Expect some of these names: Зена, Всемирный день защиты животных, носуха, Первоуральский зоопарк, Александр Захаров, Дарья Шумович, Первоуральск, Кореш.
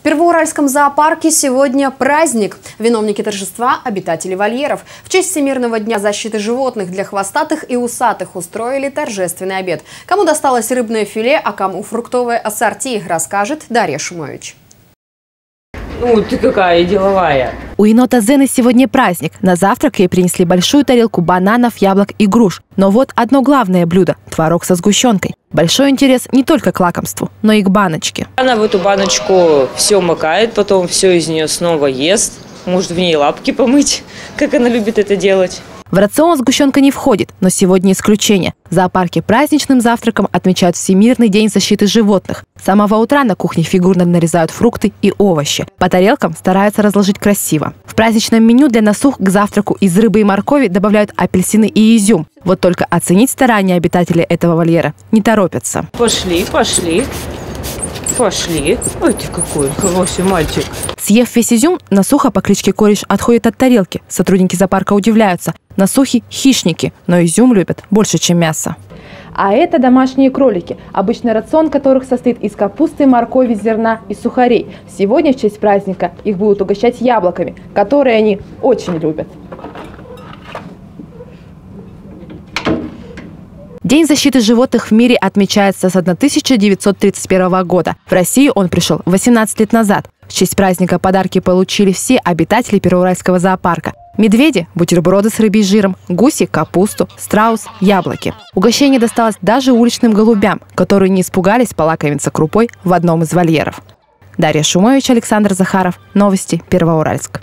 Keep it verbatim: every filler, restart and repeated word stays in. В Первоуральском зоопарке сегодня праздник. Виновники торжества – обитатели вольеров. В честь Всемирного дня защиты животных для хвостатых и усатых устроили торжественный обед. Кому досталось рыбное филе, а кому фруктовое ассорти, расскажет Дарья Шумович. Ну, ты какая деловая. У енота Зены сегодня праздник. На завтрак ей принесли большую тарелку бананов, яблок и груш. Но вот одно главное блюдо – творог со сгущенкой. Большой интерес не только к лакомству, но и к баночке. Она в эту баночку все макает, потом все из нее снова ест. Может, в ней лапки помыть, как она любит это делать. В рацион сгущенка не входит, но сегодня исключение. В зоопарке праздничным завтраком отмечают Всемирный день защиты животных. С самого утра на кухне фигурно нарезают фрукты и овощи. По тарелкам стараются разложить красиво. В праздничном меню для носух к завтраку из рыбы и моркови добавляют апельсины и изюм. Вот только оценить старания обитателей этого вольера не торопятся. Пошли, пошли. Пошли. Ой, ты какой хороший мальчик. Съев весь изюм, насуха по кличке Кореш отходит от тарелки. Сотрудники зоопарка удивляются. Насухи – хищники, но изюм любят больше, чем мясо. А это домашние кролики, обычный рацион которых состоит из капусты, моркови, зерна и сухарей. Сегодня в честь праздника их будут угощать яблоками, которые они очень любят. День защиты животных в мире отмечается с тысяча девятьсот тридцать первого года. В Россию он пришел восемнадцать лет назад. В честь праздника подарки получили все обитатели Первоуральского зоопарка. Медведи – бутерброды с рыбьим жиром, гуси – капусту, страус – яблоки. Угощение досталось даже уличным голубям, которые не испугались полакомиться крупой в одном из вольеров. Дарья Шумович, Александр Захаров. Новости Первоуральск.